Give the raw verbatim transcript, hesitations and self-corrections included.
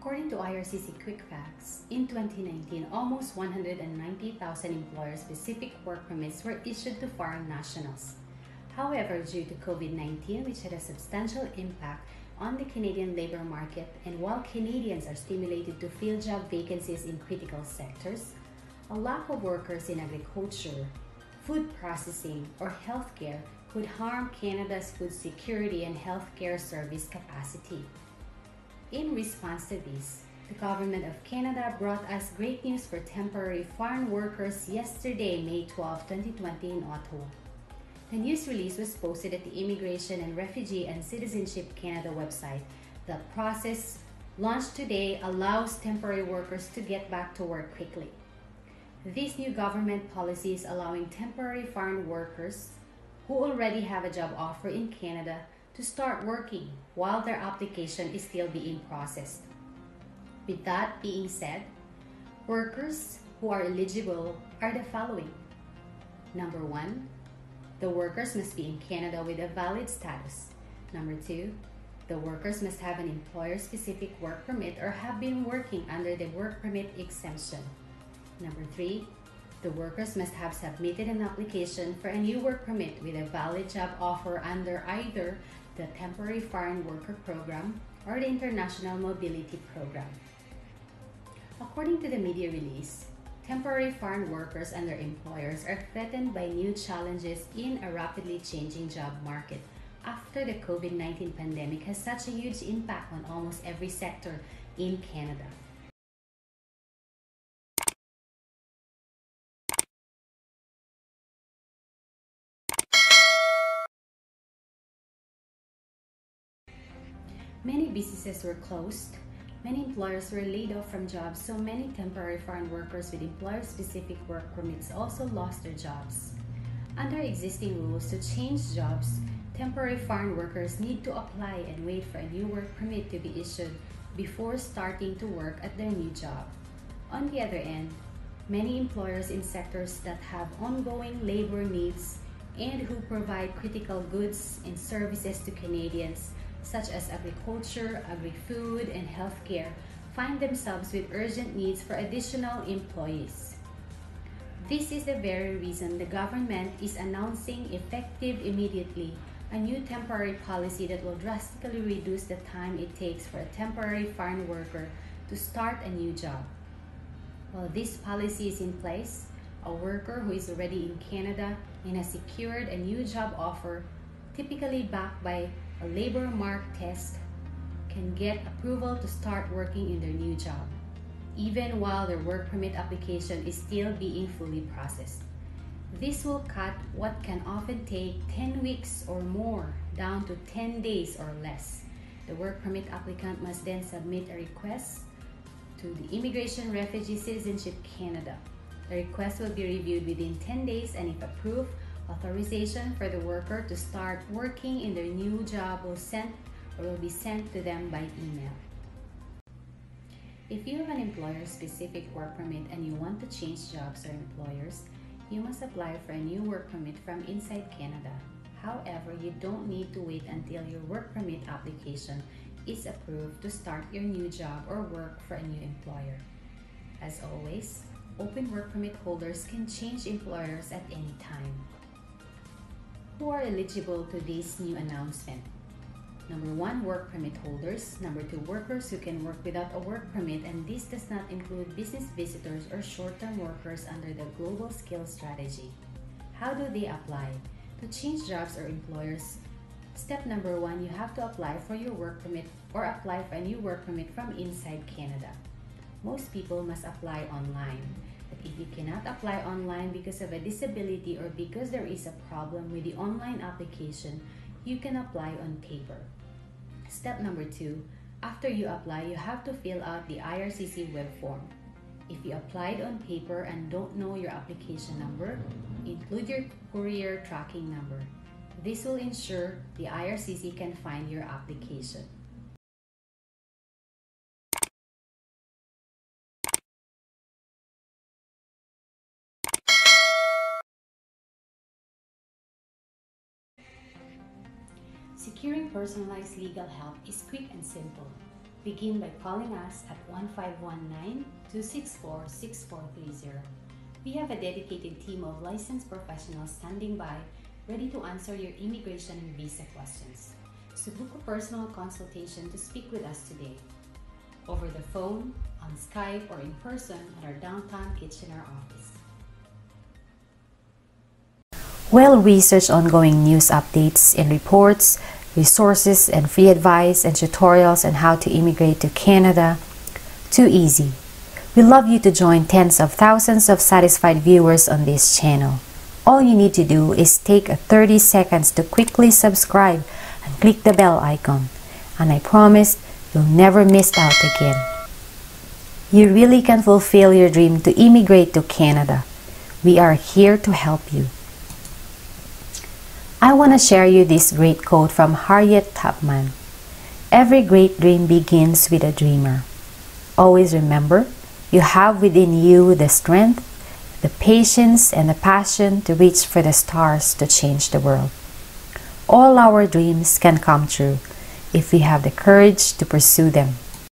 According to I R C C Quick Facts, in twenty nineteen, almost one hundred ninety thousand employer-specific work permits were issued to foreign nationals. However, due to COVID nineteen, which had a substantial impact on the Canadian labor market, and while Canadians are stimulated to fill job vacancies in critical sectors, a lack of workers in agriculture, food processing, or healthcare could harm Canada's food security and healthcare service capacity. In response to this, the Government of Canada brought us great news for temporary foreign workers yesterday, May twelfth, twenty twenty, in Ottawa. The news release was posted at the Immigration and Refugee and Citizenship Canada website. The process launched today allows temporary workers to get back to work quickly. This new government policy is allowing temporary foreign workers who already have a job offer in Canada to start working while their application is still being processed. With that being said, workers who are eligible are the following. Number one, the workers must be in Canada with a valid status. Number two, the workers must have an employer-specific work permit or have been working under the work permit exemption. Number three, the workers must have submitted an application for a new work permit with a valid job offer under either the Temporary Foreign Worker Program or the International Mobility Program. According to the media release, temporary foreign workers and their employers are threatened by new challenges in a rapidly changing job market after the COVID nineteen pandemic has such a huge impact on almost every sector in Canada. Many businesses were closed. Many employers were laid off from jobs, so many temporary foreign workers with employer-specific work permits also lost their jobs. Under existing rules to change jobs, temporary foreign workers need to apply and wait for a new work permit to be issued before starting to work at their new job. On the other end, many employers in sectors that have ongoing labor needs and who provide critical goods and services to Canadians, such as agriculture, agri-food, and healthcare, find themselves with urgent needs for additional employees. This is the very reason the government is announcing, effective immediately, a new temporary policy that will drastically reduce the time it takes for a temporary foreign worker to start a new job. While this policy is in place, a worker who is already in Canada and has secured a new job offer, typically backed by a labor mark test, can get approval to start working in their new job, even while their work permit application is still being fully processed. This will cut what can often take ten weeks or more down to ten days or less. The work permit applicant must then submit a request to the Immigration, Refugee, Citizenship Canada. The request will be reviewed within ten days, and if approved, authorization for the worker to start working in their new job will, sent, or will be sent to them by email. If you have an employer-specific work permit and you want to change jobs or employers, you must apply for a new work permit from inside Canada. However, you don't need to wait until your work permit application is approved to start your new job or work for a new employer. As always, open work permit holders can change employers at any time. Who are eligible to this new announcement? Number one, work permit holders. Number two, workers who can work without a work permit, and this does not include business visitors or short-term workers under the Global Skills Strategy. How do they apply? To change jobs or employers, step number one, you have to apply for your work permit or apply for a new work permit from inside Canada. Most people must apply online. If you cannot apply online because of a disability or because there is a problem with the online application, you can apply on paper. Step number two, after you apply, you have to fill out the I R C C web form. If you applied on paper and don't know your application number, include your courier tracking number. This will ensure the I R C C can find your application. Securing personalized legal help is quick and simple. Begin by calling us at one five one nine, two six four, six four three zero. We have a dedicated team of licensed professionals standing by, ready to answer your immigration and visa questions. So book a personal consultation to speak with us today, over the phone, on Skype, or in person at our downtown Kitchener office. We'll research ongoing news updates and reports, resources and free advice and tutorials on how to immigrate to Canada. Too easy. We love you to join tens of thousands of satisfied viewers on this channel. All you need to do is take thirty seconds to quickly subscribe and click the bell icon. And I promise you'll never miss out again. You really can fulfill your dream to immigrate to Canada. We are here to help you. I want to share you this great quote from Harriet Tubman. Every great dream begins with a dreamer. Always remember, you have within you the strength, the patience, and the passion to reach for the stars to change the world. All our dreams can come true if we have the courage to pursue them.